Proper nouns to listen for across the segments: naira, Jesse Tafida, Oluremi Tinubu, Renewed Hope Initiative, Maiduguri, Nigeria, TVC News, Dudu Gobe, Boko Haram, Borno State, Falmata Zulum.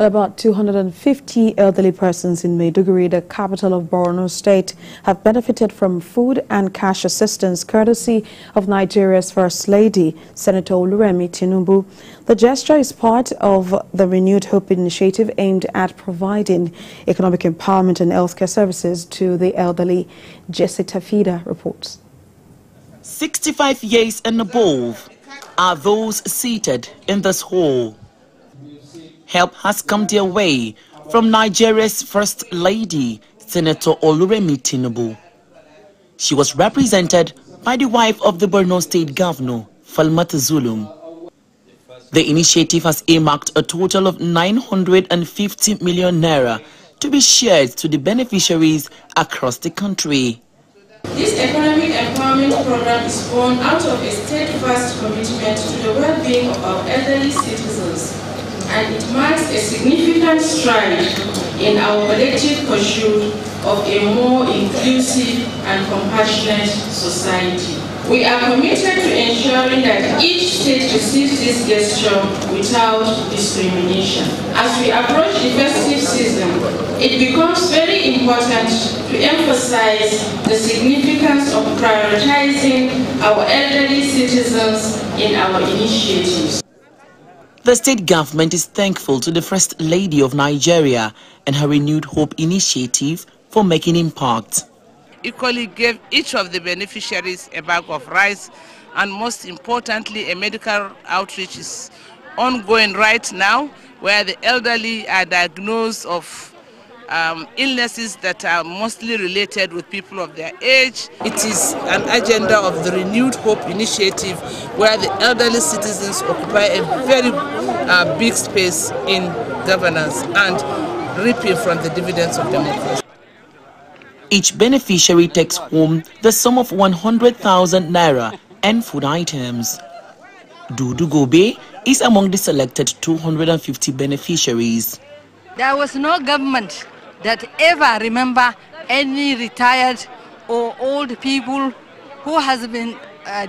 About 250 elderly persons in Maiduguri, the capital of Borno State, have benefited from food and cash assistance courtesy of Nigeria's First Lady, Senator Oluremi Tinubu. The gesture is part of the Renewed Hope Initiative aimed at providing economic empowerment and healthcare services to the elderly. Jesse Tafida reports. 65 years and above are those seated in this hall. Help has come their way from Nigeria's First Lady, Senator Oluremi Tinubu. She was represented by the wife of the Borno State Governor, Falmata Zulum. The initiative has earmarked a total of 950 million naira to be shared to the beneficiaries across the country. This economic empowerment program is born out of a steadfast commitment to the well-being of our elderly citizens, and it marks a significant stride in our collective pursuit of a more inclusive and compassionate society. We are committed to ensuring that each state receives this gesture without discrimination. As we approach the festive season, it becomes very important to emphasize the significance of prioritizing our elderly citizens in our initiatives. The state government is thankful to the First Lady of Nigeria and her Renewed Hope Initiative for making impact. Equally gave each of the beneficiaries a bag of rice, and most importantly a medical outreach is ongoing right now where the elderly are diagnosed of illnesses that are mostly related with people of their age. It is an agenda of the Renewed Hope Initiative where the elderly citizens occupy a very big space in governance and reaping from the dividends of democracy. Each beneficiary takes home the sum of 100,000 naira and food items. Dudu Gobe is among the selected 250 beneficiaries. There was no government that ever remember any retired or old people who has been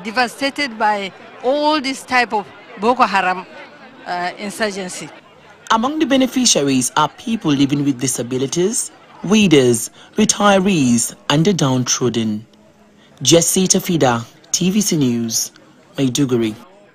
devastated by all this type of Boko Haram insurgency. Among the beneficiaries are people living with disabilities, widows, retirees and the downtrodden. Jesse Tafida, TVC News, Maiduguri.